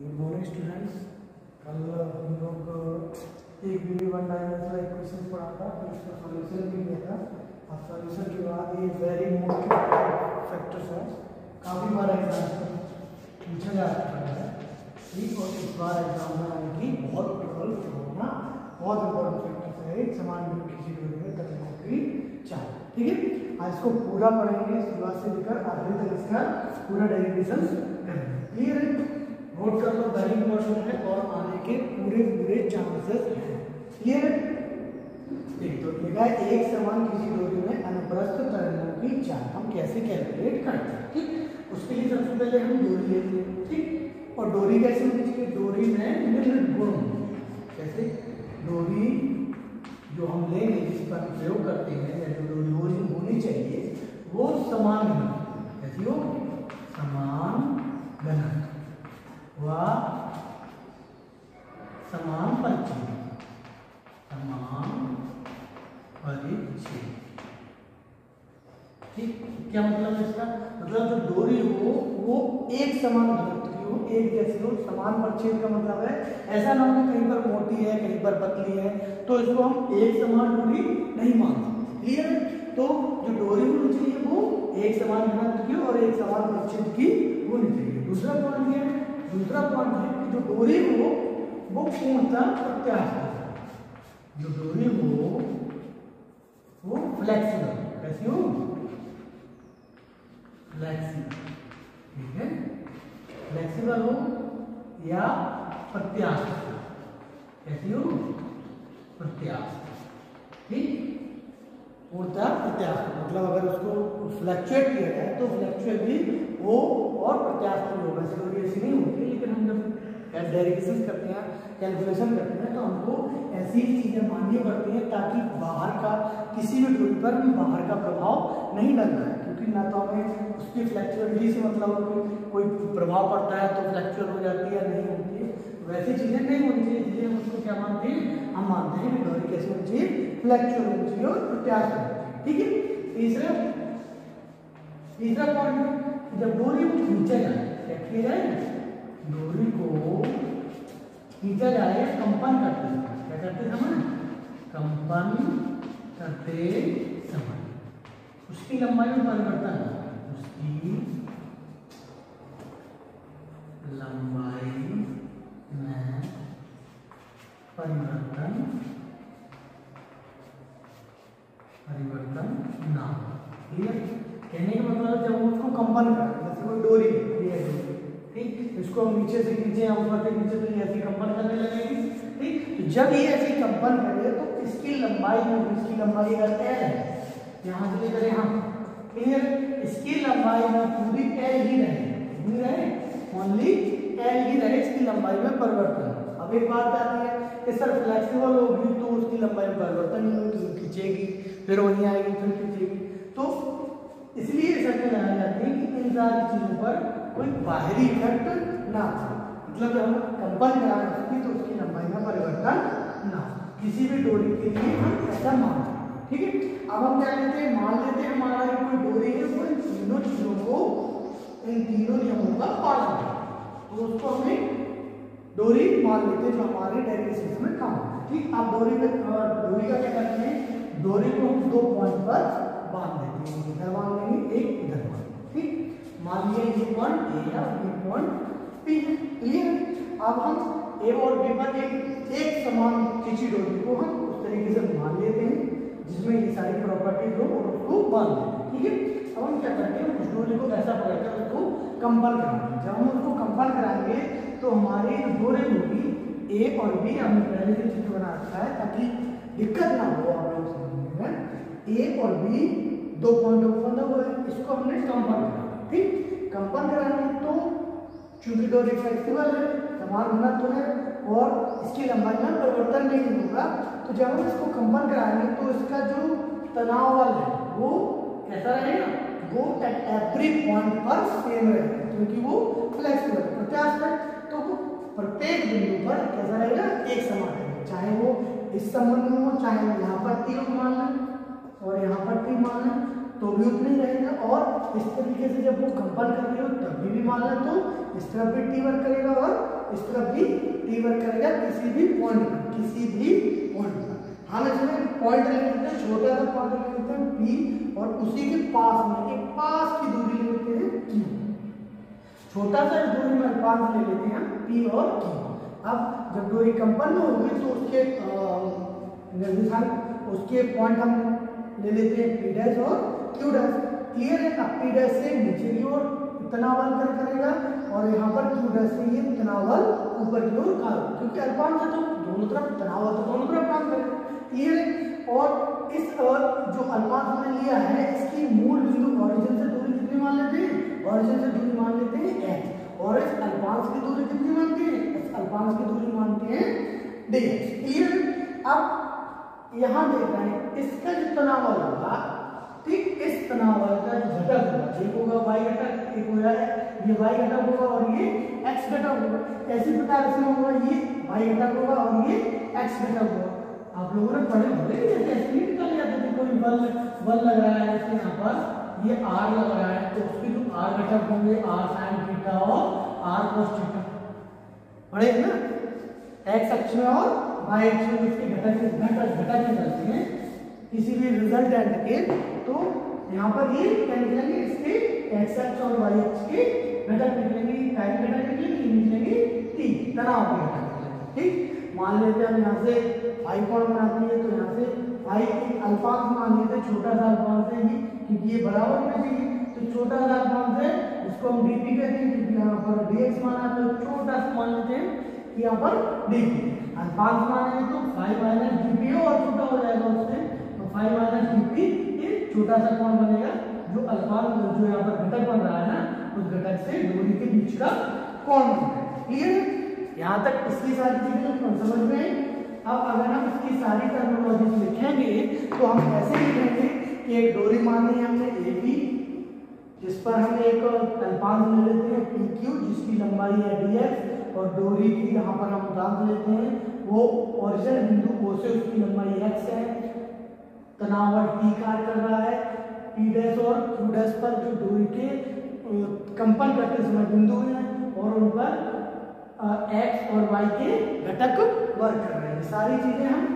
Good morning students. कल हम लोग एक वीडियो वन डायमेंशनल इक्वेशन पढ़ा था, फिर उसका सोल्यूशन भी लिया था। और सोल्यूशन के बाद ये वेरी मोस्ट फैक्टर्स है, काफ़ी बार एग्जाम में पूछा जा रहा है ठीक। और इस बार एग्जाम में आने की बहुत विकल्प होना बहुत इम्पोर्टेंट फैक्टर्स है। एक समान भी किसी वीडियो में करने की चाहिए, ठीक है। आज इसको पूरा पढ़ेंगे, शुरुआत से लेकर आखिर तक इसका पूरा डेरिवेशन करेंगे, क्लियर है। नोट कर लो, वेरी इंपॉर्टेंट है और आने के पूरे पूरे चांसेस हैं। ये एक तो लिखा है एक समान किसी डोरी में अनुप्रस्थ तरंगों की चाल हम कैसे कैलकुलेट करते हैं, ठीक। उसके लिए सबसे पहले हम डोरी लेते हैं, ठीक। और डोरी कैसे होनी चाहिए, डोरी में निम्न गुण, जैसे डोरी जो हम लेंगे जिसका प्रयोग करते हैं या जो डोरी होनी चाहिए वो समान घनत्व, कैसी हो, समान घनत्व समान परिच्छेद, ठीक। क्या मतलब है इसका, मतलब जो डोरी हो वो एक समान घनत्व की हो, एक जैसी हो। समान परिच्छेद का मतलब है ऐसा ना हो कि कहीं पर मोटी है कहीं पर पतली है, तो इसको हम एक समान डोरी नहीं मान सकते, क्लियर। तो जो डोरी होनी चाहिए वो एक समान घनत्व की और एक समान परिच्छेद की होनी चाहिए। दूसरा पॉइंट ये है, दूसरा पॉइंट है कि जो डोरी हो वो पूर्णतः प्रत्यास्थ हो, जो डोरी हो वो फ्लेक्सिबल, कैसी हो, फ्लेक्सिबल, ठीक है। फ्लेक्सिबल हो या प्रत्यास्थ हो, कैसी हो, प्रत्यास्थ, ठीक। पूर्णतः प्रत्यास्थ मतलब अगर उसको फ्लैक्चुएट किया जाए तो फ्लैक्चुएट भी हो और प्रत्यास्थ भी होगा, जरूरी ऐसी नहीं होती। लेकिन हम जब डेरिवेशन करते हैं, कैलकुलेशन करते हैं, तो हमको ऐसी चीज़ें माननी पड़ती हैं ताकि बाहर का किसी भी डोरी पर भी बाहर का प्रभाव नहीं लग रहा है, क्योंकि ना तो हमें उसकी फ्लैक्चुअलिटी से मतलब कोई प्रभाव पड़ता है तो फ्लैक्चुअल हो जाती है या नहीं होती है, वैसी चीज़ें नहीं होनी चाहिए। इसलिए हम उसको क्या मानते हैं, हम मानते हैं कि डोरी कैसे होनी चाहिए, फ्लैक्चुअल होनी चाहिए और प्रत्यास्थ होनी चाहिए, ठीक है। तीसरा पॉइंट, जब डोरी को खींचा जाए, क्या किया जाए, डोरी को खींचा जाए, कंपन करते समय, क्या करते समय, कंपन करते समय उसकी लंबाई में परिवर्तन होता है, उसकी लंबाई में परिवर्तन ना हो, ठीक है। कहने का मतलब जब हम उसको कंपन करें, जैसे कोई डोरी है, ठीक, इसको हम नीचे से नीचे या ऊपर से नीचे तो ऐसे कंपन करने लगेगी, ठीक। तो जब ये ऐसे कंपन करे तो इसकी लंबाई में, इसकी लंबाई अगर एल है, यहाँ से लेकर यहाँ, क्लियर, इसकी लंबाई में पूरी एल ही रहे, पूरी रहे, ओनली एल ही रहे, इसकी लंबाई में परिवर्तन। अब एक बात आती है कि सर फ्लैक्सीबल होगी तो उसकी लंबाई में परिवर्तन नहीं होगी, खींचेगी फिर वहीं आएगी फिर खींचेगी, तो इसलिए सर में जाना जाते हैं कि इन सारी चीज़ों पर कोई बाहरी इफेक्ट ना हो, मतलब जब हम कंपन करा सकते तो उसकी लंबाई में परिवर्तन ना हो, किसी भी डोरी के लिए हम ऐसा मानते हैं, ठीक है। अब हम क्या लेते हैं, मान लेते हैं हमारा ये कोई डोरी है, वो इन तीनों चीज़ों को, इन तीनों नियमों का पालन है, तो उसको हमें डोरी मान लेते हैं जो हमारे डेरिवेशन में काम है, ठीक। आप डोरी का क्या करते हैं, डोरी को हम दो पॉइंट पर बांध देते हैं, इधर बांध देंगे एक इधर बांध, ठीक। मान लिया ये पॉइंट ए है और ये पॉइंट बी है, क्लियर। अब हम ए और बी पर एक समान खींची डोरी को हम उस तरीके से मान लेते हैं जिसमें ये सारी प्रॉपर्टीज हो और उसको बांध देते हैं, ठीक है। अब हम क्या करते हैं, उस डोरी को ऐसा पकड़कर उसको कंपन कराते हैं। जब हम उसको कंपन कराएंगे तो हमारी डोरी होगी ए और बी, हमने पहले से चित्र बना रखा है ताकि दिक्कत ना हो आप लोग समझने में। ए और बी दो पॉइंटों को बंधा हुआ है, इसको हमने कंपन कराया, ठीक। कंपन कराने तो चूंकि डोरी फ्लेक्सिबल है, समान घनत्व है और इसकी लंबाई में परिवर्तन नहीं होगा, तो जब हम इसको कंपन कराएंगे तो इसका जो तनाव बल है वो कैसा रहेगा, वो एट एवरी पॉइंट पर सेम रहेगा, क्योंकि वो फ्लेक्सिबल प्रत्यास्थ है, तो वो प्रत्येक बिंदु पर कैसा रहेगा, एक समान रहेगा, चाहे वो इस संबंध में हो, चाहे वो यहाँ पर तीन मान लें और यहाँ पर भी मान लें तो भी उतना ही रहेगा, और इस तरीके से जब वो कंपन कर रहे हो तब भी मान लें तो इस तरफ भी टी वर्क करेगा और इस तरफ भी टी वर्क करेगा किसी भी पॉइंट पर। हाँ इसमें पॉइंट ले लेते हैं, छोटा सा पॉइंट ले लेते हैं पी और उसी के पास में एक पास की दूरी ले लेते हैं क्यू। छोटा सा इस दूरी में पास ले लेते हैं पी और क्यू। अब जब डोरी कंपन में होगी तो उसके निर्देशांक उसके पॉइंट हम ले लेते हैं पी डैश और क्यू डैश। क्लियर है ना? पी डैश से नीचे की ओर इतना बल करेगा और यहाँ पर क्यू डैश से ये इतना बल ऊपर की ओर कार्य, क्योंकि अल्पांश है तो दोनों तरफ इतना बल तो दोनों तरफ काम करेगा। और इस जो अल्पांश हमने लिया है इसकी मूल बिंदु ऑरिजिन से दूरी कितनी मान लेते हैं? ऑरिजिन से दूरी मान लेते हैं h। और इस अल्पांश की दूरी कितनी मानते हैं? इस अल्पांश की दूरी मानते हैं dh। क्लियर? अब यहाँ देख रहे हैं इसका जो तनाव बल होगा, ठीक इस तनाव बल का घटक होगा, एक होगा y घटक, एक होगा ये y घटक होगा और ये x घटक होगा। इसी प्रकार इसमें होगा ये y घटक होगा और ये x घटक होगा। आप लोगों ने पढ़े होंगे कोई बल लग रहा है जैसे यहाँ पर ये आर लग रहा है तो उसके जो आर घटक होंगे आर साइन थीटा और आर कॉस थीटा पढ़े ना, एक्स अक्ष में और वाई अक्ष में इसके घटक निकलते हैं किसी भी रिजल्टेंट के। तो यहाँ पर ये निकलेंगे इसके एक्स अक्ष और वाई अक्ष के घटक निकलेंगे, टाइम घटक निकलेंगे, निकलेंगे टी तनाव के घटक। ठीक, मान लेते हैं यहाँ से फाई कोण बनाती है तो यहाँ से फाई एक अल्फांश मान लेते हैं, छोटा सा अल्फांश है ये क्योंकि ये बराबर होना चाहिए तो छोटा सा अल्फांश है उसको हम डी पी कहते हैं क्योंकि यहाँ पर dx माना तो छोटा सा मान लेते हैं कि यहाँ पर डी पी अल्फांश मानेंगे तो फाई माइनस डी पी और छोटा हो जाएगा उससे तो फाई माइनस डी पी ये छोटा सा कोण बनेगा जो अल्फांश जो यहाँ पर घटक बन रहा है ना उस घटक से डोरी के बीच का कोण बनेगा। क्लियर? यहाँ तक इसकी सारी चीजें समझ में। अब अगर हम इसकी सारी टर्मिनोलॉजी लिखेंगे तो हम ऐसे लिखेंगे कि एक डोरी मानी है हमने ए बी जिस पर हम एक अल्पांश ले लेते हैं पी क्यू जिसकी लंबाई है डी एक्स और डोरी की यहाँ पर हम उदाहरण लेते हैं वो ओरिजिन बिंदु ओ से उसकी लंबाई एक्स है, तनाव बल टी कार्य कर रहा है, पी डैश और क्यू डैश पर जो डोरी के कंपन करते समय बिंदु हैं और उन पर एक्स और वाई के घटक वर्क कर रहे हैं। सारी चीजें हम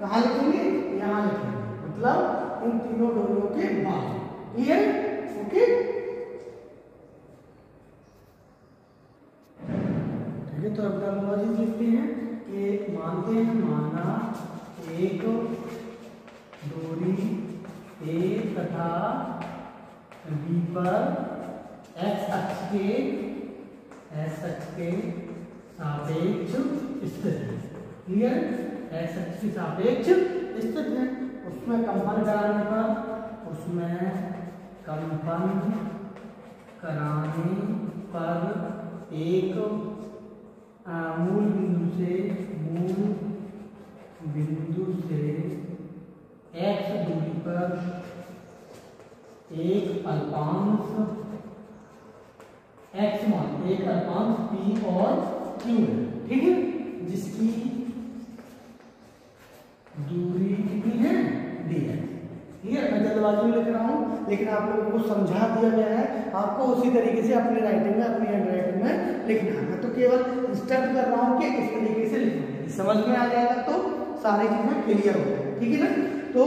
कहाँ लिखेंगे? यहाँ लिखेंगे, मतलब इन तीनों डोरियों के बाद। क्लियर? ओके ठीक है। तो अब टर्मिनोलॉजी लिखते हैं कि मानते हैं माना एक डोरी ए तथा बी पर एक्स अक्ष के सापेक्ष स्थित है। क्लियर? एक्स अक्ष के सापेक्ष स्थित है, उसमें कंपन कराने पर एक मूल बिंदु से एक्स दूरी पर एक अल्पांश पी और क्यू है। ठीक है, जिसकी दूरी कितनी है? डी है। क्लियर? मैं जल्दबाजी में लिख रहा हूँ लेकिन आप लोगों को समझा दिया गया है, आपको उसी तरीके से अपनी राइटिंग में अपनी हैंड राइटिंग में लिखना है। मैं तो केवल इंस्ट्रक्ट कर रहा हूँ कि इस तरीके से लिखना, समझ में आ जाएगा तो सारी चीजें क्लियर हो जाएगी। ठीक है ना? तो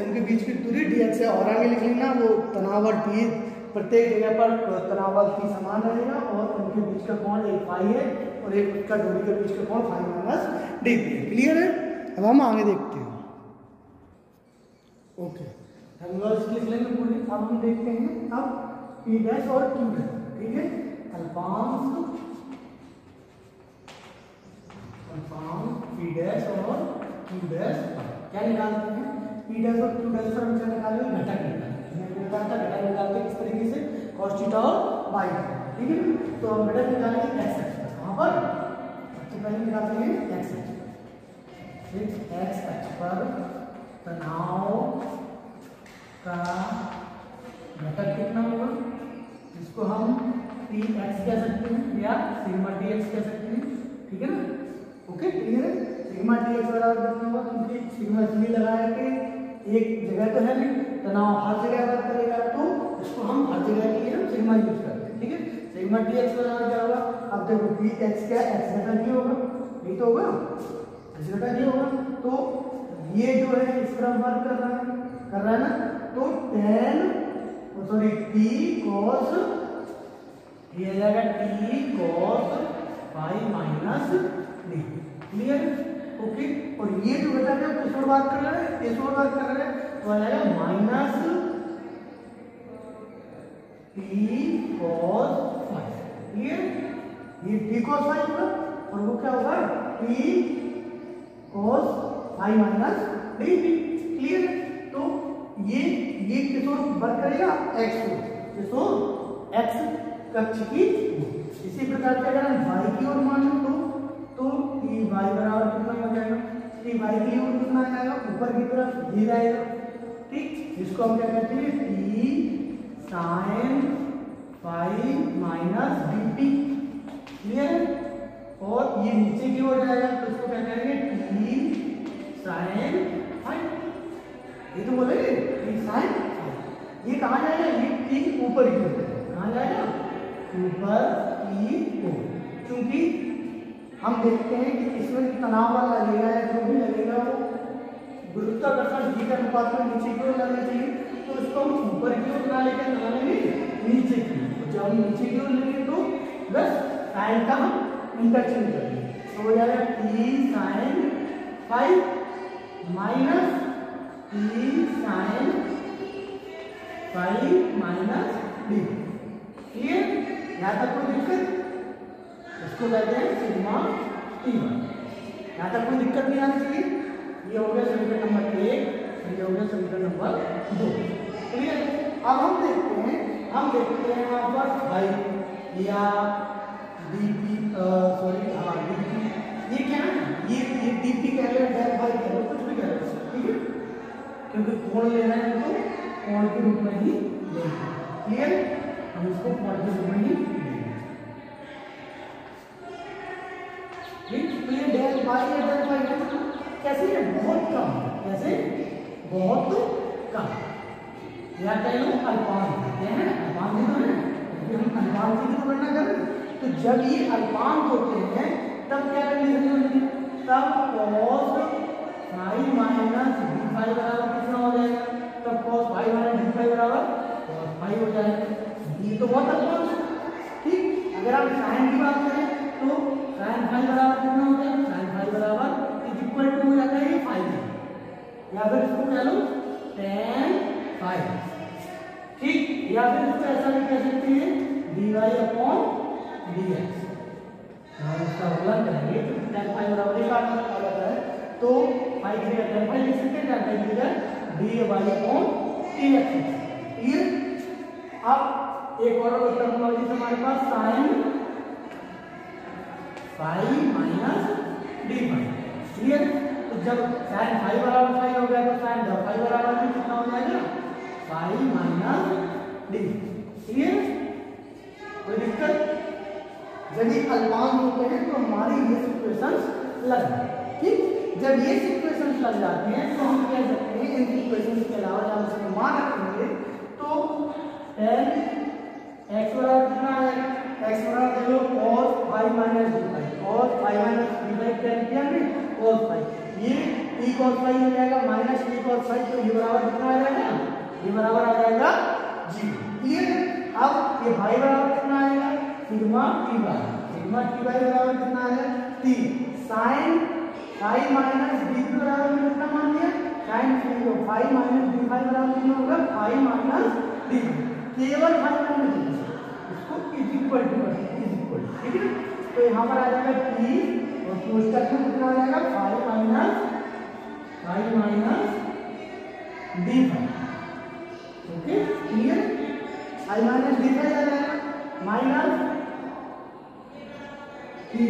इनके बीच की दूरी डी एक्स है और आगे लिख लेना वो तनाव और टी प्रत्येक जगह पर तनाव की समान रहेगा और उनके बीच का कोण एक फाई है और एक का डोरी के बीच का कोण फाई माइनस डी है। क्लियर है? अब हम आगे देखते हैं। ओके, अब हम देखते हैं अब पी डैश और क्यू डैश। ठीक है, अल्पांश पी डैश और क्यू डैश क्या निकालते हैं? पी डैश और क्यू डैश पर हम क्या निकालेंगे? घटक निकालेंगे। घटक निकालते किस तरीके से? cos थीटा और y। ठीक है, तो हम घटक निकालेंगे x अक्ष पर, सबसे पहले निकालते हैं x अक्ष। ठीक, x अक्ष पर तनाव का घटक कितना होगा जिसको हम Tx कह सकते हैं या सिग्मा Tx कह सकते हैं। ठीक है ना? ओके, क्लियर है? सिग्मा Tx बराबर कितना होगा क्योंकि सिग्मा इसलिए लगाया कि एक जगह तो है लेकिन तनाव हर जगह पर करेगा तो इसको हम हर जगह के लिए सिग्मा यूज करते हैं। ठीक है, सिग्मा टी एक्स बराबर क्या होगा? अब देखो डी एक्स क्या एक्स बेटा नहीं होगा, नहीं तो होगा एक्स बेटा नहीं होगा। तो ये जो है इस पर हम वर्क कर रहा है ना, तो टेन सॉरी टी कॉस ये जाएगा T cos Y minus D. Clear okay. और ये जो बेटा है इस पर बात कर रहे हैं, इस पर बात कर रहे हैं तो आ जाएगा माइनस टी कॉस फाइव। ये टी कॉस फाइव होगा और वो क्या होगा T cos five minus D. Clear. तो ये किसको वर्क करेगा एक्स को, किसको एक्स कक्ष की। इसी प्रकार से अगर हम वाई की ओर मान लो तो टी वाई बराबर कितना हो जाएगा, टी वाई की ओर कितना आएगा ऊपर की तरफ ये आएगा। ठीक, जिसको हम क्या कहते हैं T sine phi minus DP. Clear. और ये नीचे की ओर जाएगा तो इसको क्या करेंगे टी साइन फाई। ये तो बोलेंगे टी साइन फाई। ये कहाँ जाएगा? ये टी ऊपर की ओर कहाँ जाएगा? ऊपर की ओर। क्योंकि हम देखते हैं कि इसमें तनाव वाला लगेगा या जो भी लगेगा वो गुरुत्वाकर्षण जी के अनुपात में नीचे की ओर लगना चाहिए। तो इसको हम ऊपर की ओर ना लेकर लगाएंगे नीचे की। जब हम नीचे की ओर लेंगे तो बस साइन का हम इंटरचेंज करेंगे तो हो जाएगा T sine five minus T sine five minus D. Clear. यहाँ तक कोई दिक्कत? इसको कहते हैं सिग्मा टी। यहाँ तक कोई दिक्कत नहीं आनी चाहिए। ये हो गया समीकरण नंबर 1, ये हो गया समीकरण नंबर 2। क्लियर। अब हम देखते हैं यहाँ पर भाई या डीपी सॉरी हाँ डीपी ये क्या है? ये डीपी कह रहे हैं भाई कह रहे हैं कुछ भी कह रहे हैं, ठीक है, क्योंकि कोण ले रहे हैं तो कोण के रूप में ही लेंगे। क्लियर। हम इसको कोण के रूप में ही लेंगे। ये डेल भाई कैसे है? बहुत कम। कैसे? बहुत कम या कह लो अल्पांश होते हैं। अल्पांश ही तो है, हम अल्पांश की गणना कर रहे हैं। तो जब ये अल्पांश होते हैं तब क्या करनी होती है? तब cos five minus D five बराबर कितना हो जाएगा? तब cos five minus D five बराबर cos फाइव हो जाएगा। ये तो बहुत अल्पांश है। ठीक। अगर आप साइन की बात करें तो साइन फाइव बराबर कितना हो जाएगा? साइन फाइव बराबर इक्वल टू हो जाता है ये फाइव या फिर इसको कह लो टेन फाइव। ठीक। या फिर इसको ऐसा भी कह सकते हैं D Y upon D X. इसका उल्लंघन करेंगे तो टेन फाइव बराबर एक आठ आ जाता है। तो फाइव से टेन फाइव लिख सकते हैं, टेन फाइव इधर D Y upon D X. Clear. अब एक और टर्मिनोलॉजी से हमारे पास sine five minus D five. Clear. तो जब साइन फाइव बराबर फाइव हो गया तो साइन फाइव बराबर में कितना हो जाएगा? Five minus D. क्लियर। कोई दिक्कत? यदि अल्पांश होते हैं तो हमारी ये सिचुएशंस लग जाए। ठीक। जब ये सिचुएशंस लग जाते हैं तो हम कह सकते हैं इन सिचुएशंस के अलावा जब उसको मान रखेंगे तो टेन एक्स बराबर कितना आएगा? एक्स बराबर दे लो cos five minus D five. Cos five minus D five ten किया हमने cos फाइव। ये t cos फाइव हो जाएगा माइनस t cos फाइव। तो ये बराबर कितना आ जाएगा? ये बराबर आ जाएगा जीरो। क्लियर। अब ये भाई बराबर कितना आएगा? Sigma T Y. Sigma T Y बराबर कितना आएगा? t sine five minus D बराबर में कितना मान लिया? Sine five minus D five बराबर कितना होगा? Five minus D. केवल फाइव माइनस इसको is equal to is equal. ठीक है। तो यहाँ पर आ जाएगा टी और कोष्टक में कितना आ जाएगा? Five minus D five. Okay. Clear. Five minus D five आ जाएगा माइनस टी।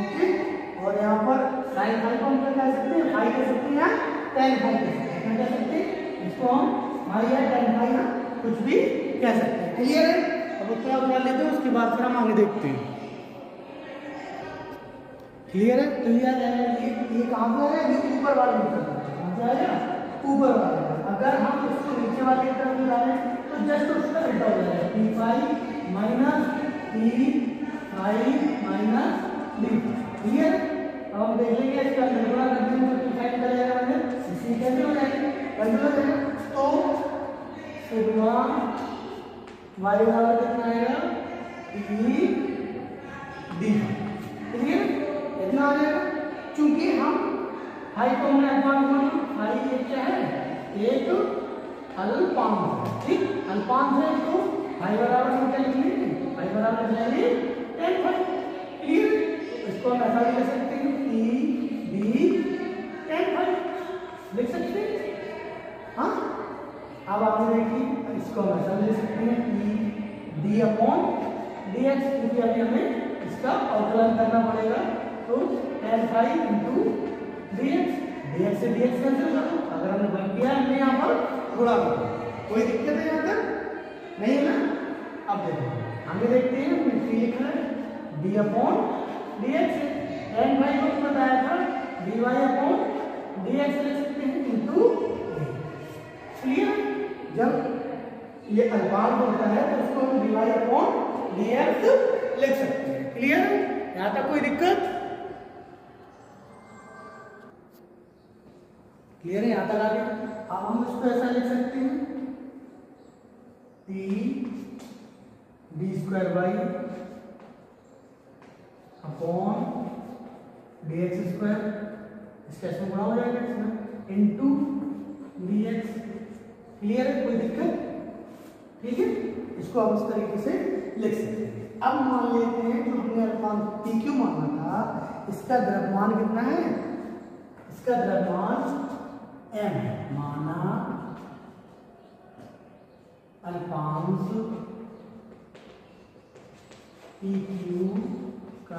ओके। और यहाँ पर साइन फाइव को हम क्या कह सकते हैं? फाइव कह सकते हैं या टेन फाइव कह सकते हैं। क्या कह सकते हैं इसको? हम फाइव या टेन फाइव या कुछ भी कह सकते हैं। क्लियर है। अब उसको आप क्या लेते हैं उसके बाद फिर हम आगे देखते हैं। क्लियर है। क्लियर है। ये कहाँ से आएगा? ये ऊपर वाले में जाएगा, ऊपर वाले। अगर हम उसको नीचे वाले की तरफ लाएं तो जस्ट उसका उल्टा हो जाएगा। Minus three five minus three. ठीक है, अब देख लेंगे इसका निर्गुणा करते हैं तो फाइव निकल जाएगा, मतलब सी कैंसिल हो जाएगी, कैंसिल हो जाएगा तो सिग्मा वाई बराबर कितना आएगा ई डी। ठीक है, इतना आ जाएगा। चूंकि हम हाई को हमने अल्फान माना, हाई एक क्या है एक अल्फान है। ठीक, अल्फान से तो हाई बराबर हम क्या लिखेंगे, हाई बराबर लिखेंगे टेन फाइव। क्लियर, इसको हम ऐसा भी लिख सकते हैं ई डी टेन फाइव लिख सकते हैं। हाँ, अब आपने देखी इसको हम ऐसा लिख सकते हैं E D upon D X, क्योंकि अभी हमें इसका अवकलन करना पड़ेगा तो tan phi into dx, dx से dx कैंसिल कर दो। अगर हमने बन किया हमने यहाँ पर थोड़ा कोई दिक्कत है यहाँ तक नहीं है ना। अब देखो हमें देखते हैं हमने फ्री लिखा है d अपॉन dx, tan phi को बताया था dy अपॉन dx लिख सकते हैं into d। क्लियर, जब ये अल्फान होता है तो उसको हम dy अपॉन dx लिख सकते हैं। क्लियर, यहाँ तक कोई दिक्कत क्लियर है यहाँ तक आ गया। अब हम इसको ऐसा लिख सकते हैं T D square by upon D X square, इसका इसमें गुणा हो जाएगा इसमें इंटू डी एक्स। क्लियर है, कोई दिक्कत? ठीक है, इसको हम इस तरीके से लिख सकते हैं। अब मान लेते हैं जो हमने अल्फान पी क्यू माना था इसका द्रव्यमान कितना है, इसका द्रव्यमान m माना अल्फांस पी क्यू का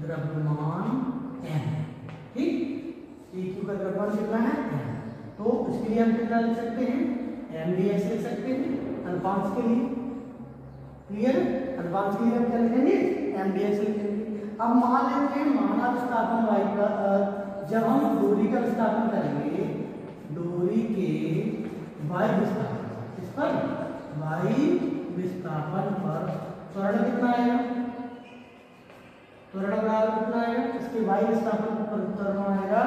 द्रव्यमान m। ठीक, पी क्यू का द्रव्यमान कितना है m, तो उसके लिए हम कितना लिख सकते हैं m dx लिख सकते हैं अल्फांस के लिए। क्लियर, अल्फांस के लिए हम क्या लिखेंगे m dx लिखेंगे। अब मान लेते हैं माना विस्थापन y का, जब हम डोरी का विस्थापन करेंगे डोरी के वायु विस्थापन, इस पर वायु विस्थापन पर त्वरण कितना आएगा, त्वरण बराबर कितना आएगा इसके वायु विस्थापन पर त्वरण आएगा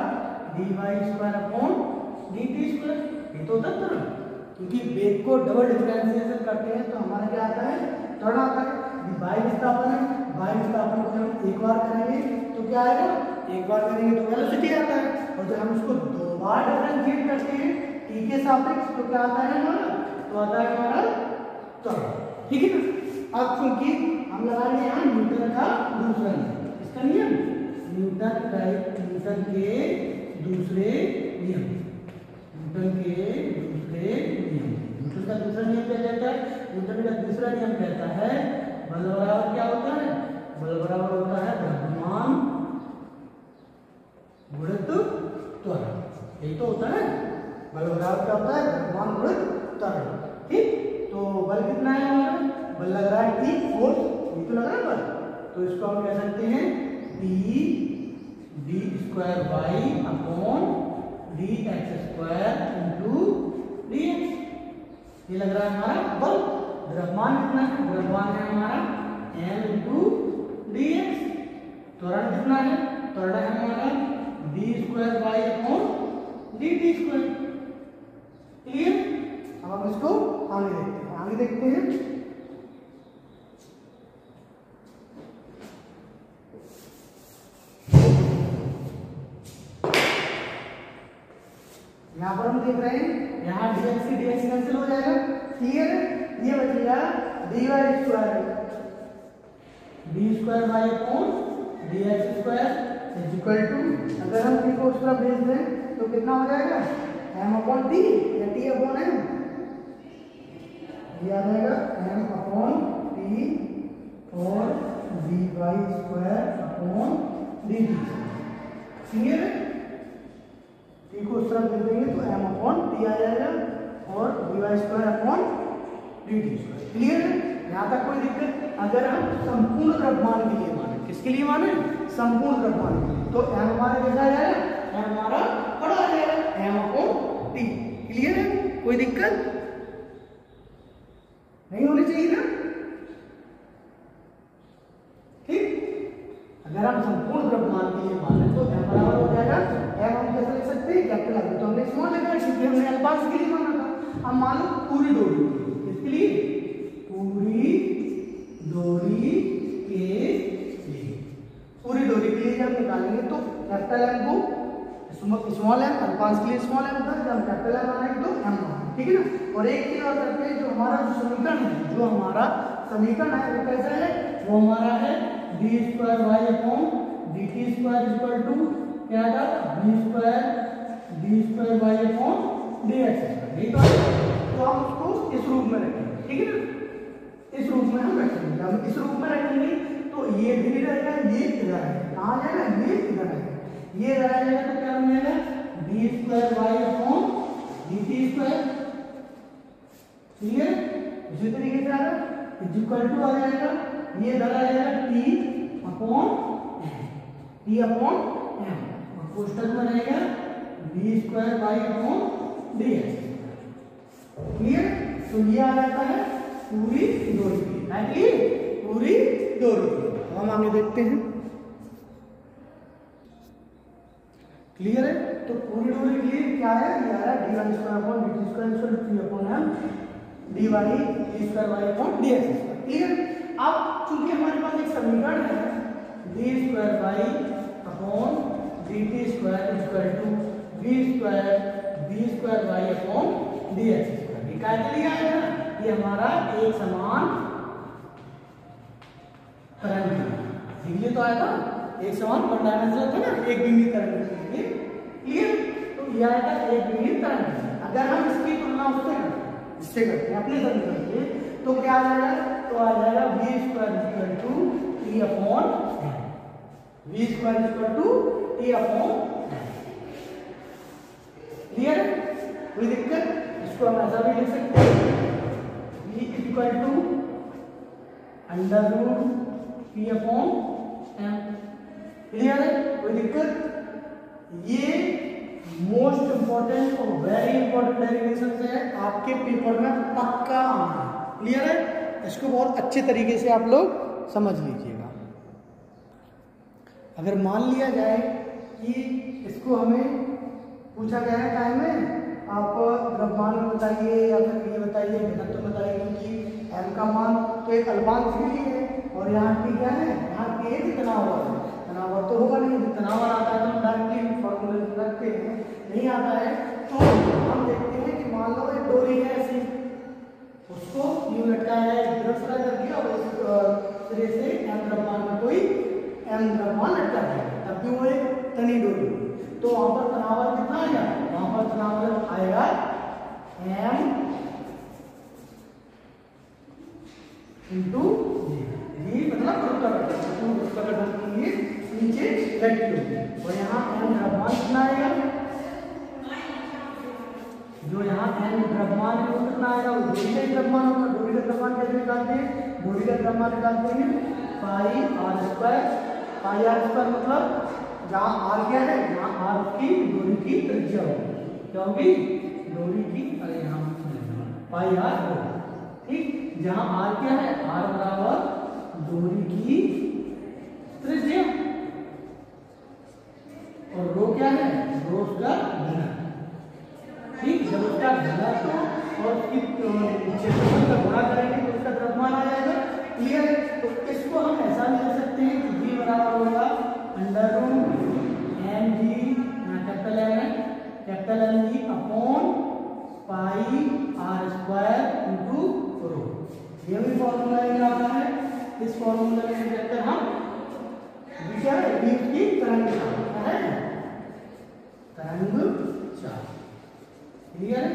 D Y square upon D T square. ये तो होता है त्वरण, क्योंकि वेग को डबल डिफरेंशिएशन करते हैं तो हमारा क्या आता है त्वरण आता है। वायु विस्थापन है, वायु विस्थापन को हम एक बार करेंगे तो क्या आएगा, एक बार करेंगे तो वेलोसिटी आता है, और जब हम उसको दो बार डिफरेंशिएट करते हैं टी के सापेक्ष तो क्या आता है हमारा, तो आता है हमारा त्वरण। ठीक है ना, अब क्योंकि हम लगा रहे हैं न्यूटन का दूसरा नियम, इसका नियम न्यूटन के दूसरे नियम, न्यूटन का दूसरा नियम क्या कहता है, न्यूटन का दूसरा नियम कहता है बल बराबर क्या होता है, बल बराबर होता है द्रव्यमान गुणित त्वरण। यही तो होता है बल बराबर क्या होता है द्रव्यमान गुणित त्वरण। ठीक, तो बल कितना है हमारा, बल लग रहा है टी फोर्स, ये तो लग रहा है बल, तो इसको हम कह सकते हैं T D square by upon D X square into D X, ये लग रहा है हमारा बल। द्रव्यमान कितना है, द्रव्यमान है हमारा एम इंटू डी एक्स। त्वरण कितना है, त्वरण है हमारा D square by upon D T square. Clear, अब हम इसको आगे देखते हैं, यहाँ पर हम देख रहे हैं यहाँ dx से dx कैंसिल हो जाएगा। क्लियर, ये बचेगा dy square D square by upon D X square is equal to, अगर हम टी को उस तरफ भेज दें तो कितना हो जाएगा एम अपॉन टी या टी अपॉन एम, ये आ जाएगा एम अपॉन टी और D Y square upon D T. Clear, T को उस तरफ भेज देंगे तो एम अपॉन टी आ जाएगा और D Y square upon D T square. Clear, यहाँ तक कोई दिक्कत? अगर हम संपूर्ण द्रव्यमान के लिए माने, किसके लिए माने, संपूर्ण द्रव्यमान, तो m हमारा कितना आ जाएगा, m हमारा बड़ा आ जाएगा m अपॉन t। क्लियर है, कोई दिक्कत नहीं होनी चाहिए ना। ठीक, अगर हम संपूर्ण द्रव्यमान के लिए माने तो m बराबर हो जाएगा m हम कैसे लिख सकते हैं कैपिटल R, तो हमने स्मॉल लिखा है क्योंकि हमने अल्पांश के लिए माना था। अब मान लो पूरी डोरी, इसके लिए पूरी डोरी के लिए, पूरी डोरी के लिए जब निकालेंगे तो कैपिटल M को स्मॉल m, अल्पांश के लिए स्मॉल m था, जब कैपिटल M आएगा तो m आएगा, ठीक है ना। और एक चीज और करते हैं, जो हमारा समीकरण है वो कैसा है, वो हमारा है d2y/dt2 इक्वल टू क्या था, d2 d2y/dx। तो हम उसको इस रूप में रखेंगे, ठीक है ना, इस रूप में हम रखेंगे। जब इस रूप में रखेंगे तो ये भी रहेगा, ये इधर है, कहाँ जाएगा, ये इधर है, ये रहा जाएगा तो क्या मिलेगा d2y/dt2, ठीक है। उसी तरीके से आएगा इक्वल टू आ जाएगा, ये रहा जाएगा t अपॉन m और कोष्टक में रहेगा d2y/dx, ठीक है। तो ये आ जाता है पूरी डोरी, पूरी डोरी। तो हम आगे देखते हैं, क्लियर है। तो पूरी डोरी के लिए क्या है, ये आ रहा है d2y/dt2 dy d2y/dx, ठीक है। अब चूंकि हमारे पास एक समीकरण है d2y/dt2 v2 d2y/dx, क्या लिया है ना, ये हमारा एक समान तरंग है, ये तो आएगा एक समान डायमेंशनल होता है ना, एक बिंदु तरंग के लिए, क्लियर। तो यह आएगा एक बिंदु तरंग। अगर हम इसकी तुलना उससे करते हैं अपने समीकरण से, तो क्या आ जाएगा, तो आ जाएगा v2 equal to t upon m, clear. कोई दिक्कत, इसको हम ऐसा भी लिख सकते हैं v equal to √p upon m, clear है, कोई दिक्कत। ये मोस्ट इंपॉर्टेंट और वेरी इंपॉर्टेंट डेरिवेशन है, आपके पेपर में पक्का आना, क्लियर है। इसको बहुत अच्छे तरीके से आप लोग समझ लीजिएगा। अगर मान लिया जाए कि इसको हमें पूछा गया है टाइम में, आप द्रव्यमान बताइए या फिर ये बताइए, घनत्व बताइए, क्योंकि m का मान तो एक अल्पांश के लिए है और यहाँ p क्या है, यहाँ p कितना हुआ है, तनाव तो होगा नहीं, तनाव आता है तो डायरेक्टली फॉर्मूले में रखते हैं, नहीं आता है तो हम देखते हैं कि मान लो एक डोरी है ऐसी, उसको यूं लटकाया है, इधर से कर दिया और इस सिरे से m द्रव्यमान में कोई m द्रव्यमान लटका दिया, तब भी वो एक तनी डोरी, तो वहां पर तनाव कितना आएगा, वहां पर तनाव आएगा m into g, ये मतलब गुरुत्वाकर्षण के लिए नीचे लटकी, और यहाँ m द्रव्यमान कितना आएगा, जो यहाँ m द्रव्यमान है वो कितना आएगा, वो डोरी का द्रव्यमान होगा। डोरी का द्रव्यमान कैसे निकालते हैं, डोरी का द्रव्यमान निकालते हैं पाई r स्क्वायर, मतलब जहाँ r क्या है, यहाँ r की डोरी की त्रिज्या होगी, क्या होगी डोरी की, अरे यहाँ पाई r होगा, ठीक। जहाँ r क्या है, r बराबर डोरी की त्रिज्या, और रो क्या है, रो उसका घनत्व, ठीक। जब उसका घनत्व और क्षेत्रफल का गुणा करेंगे तो उसका द्रव्यमान आ जाएगा, क्लियर। तो इसको हम ऐसा लिख सकते हैं कि g बराबर होगा under root mg upon pi r square into rho. ये भी फॉर्मूला निकालना है, इस फॉर्मूला में देखकर हम की तरंग चार्ज, क्लियर।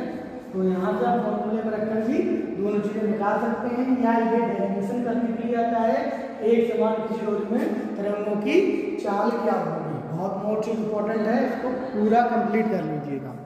तो यहाँ से आप फॉर्मूले में रखकर भी दोनों चीजें निकाल सकते हैं, या ये डेरिवेशन करने के लिए आता है एक समान किसी रोज में तरंगों की चाल क्या होगी। बहुत मोस्ट इंपॉर्टेंट है, इसको पूरा कंप्लीट कर लीजिएगा।